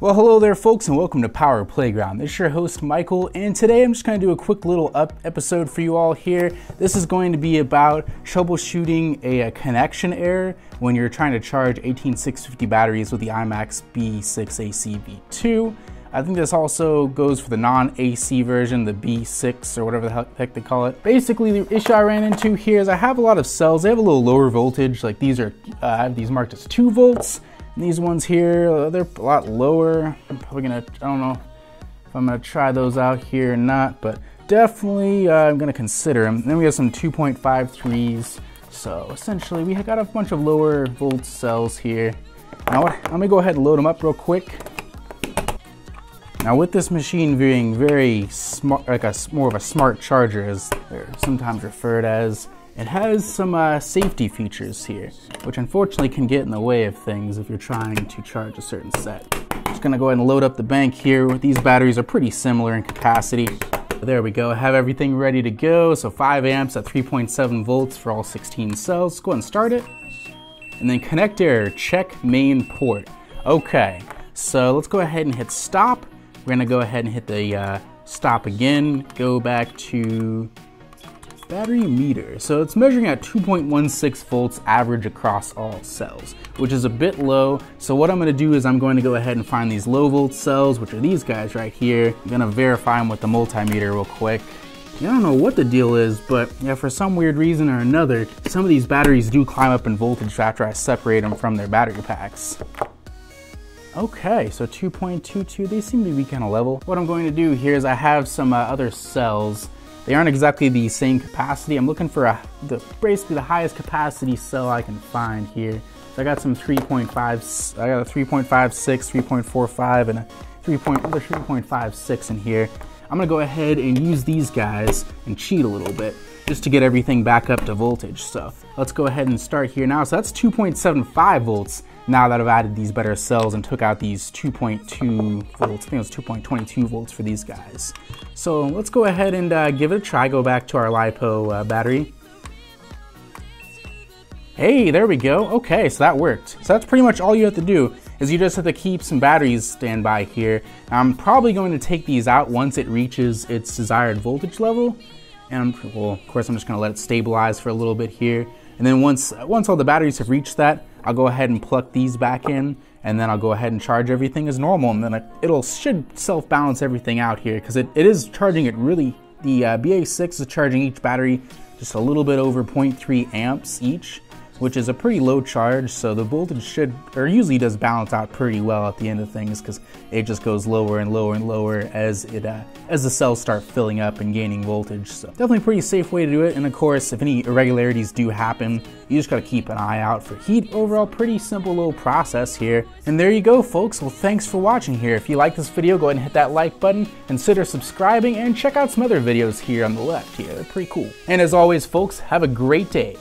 Well, hello there folks, and welcome to Power Playground. This is your host Michael, and today I'm just going to do a quick little episode for you all here. This is going to be about troubleshooting a connection error when you're trying to charge 18650 batteries with the IMAX B6ACB2. I think this also goes for the non-AC version, the B6 or whatever the heck they call it. Basically, the issue I ran into here is I have a lot of cells. They have a little lower voltage, like these are, I have these marked as 2 volts. These ones here, they're a lot lower. I'm probably gonna, I don't know if I'm gonna try those out here or not, but definitely I'm gonna consider them. And then we have some 2.53s. So essentially we got a bunch of lower volt cells here. Now I'm gonna go ahead and load them up real quick. Now with this machine being very smart, like more of a smart charger as they're sometimes referred as, it has some safety features here, which unfortunately can get in the way of things if you're trying to charge a certain set. Just gonna go ahead and load up the bank here. These batteries are pretty similar in capacity. There we go, I have everything ready to go. So 5 amps at 3.7 volts for all 16 cells. Let's go ahead and start it. And then connect error, check main port. Okay, so let's go ahead and hit stop. We're gonna go ahead and hit the stop again, go back to battery meter. So it's measuring at 2.16 volts average across all cells, which is a bit low. So what I'm going to do is I'm going to go ahead and find these low volt cells, which are these guys right here. I'm going to verify them with the multimeter real quick. I don't know what the deal is, but yeah, for some weird reason or another, some of these batteries do climb up in voltage after I separate them from their battery packs. Okay, so 2.22, they seem to be kind of level. What I'm going to do here is I have some other cells. They aren't exactly the same capacity. I'm looking for basically the highest capacity cell I can find here. So I got some 3.5, I got a 3.56, 3.45, and a 3.56 in here. I'm gonna go ahead and use these guys and cheat a little bit just to get everything back up to voltage. So let's go ahead and start here now. So that's 2.75 volts now that I've added these better cells and took out these 2.2 volts. I think it was 2.22 volts for these guys. So let's go ahead and give it a try. Go back to our LiPo battery. Hey, there we go. Okay, so that worked. So that's pretty much all you have to do is you just have to keep some batteries standby here. I'm probably going to take these out once it reaches its desired voltage level. And well, of course, I'm just gonna let it stabilize for a little bit here. And then once all the batteries have reached that, I'll go ahead and plug these back in, and then I'll go ahead and charge everything as normal. And then it should self-balance everything out here because it is charging it really, the BA6 is charging each battery just a little bit over 0.3 amps each, which is a pretty low charge, so the voltage should, or usually does balance out pretty well at the end of things because it just goes lower and lower and lower as the cells start filling up and gaining voltage. So definitely a pretty safe way to do it. And of course, if any irregularities do happen, you just gotta keep an eye out for heat. Overall, pretty simple little process here. And there you go, folks. Well, thanks for watching here. If you like this video, go ahead and hit that like button, consider subscribing, and check out some other videos here on the left here. They're pretty cool. And as always, folks, have a great day.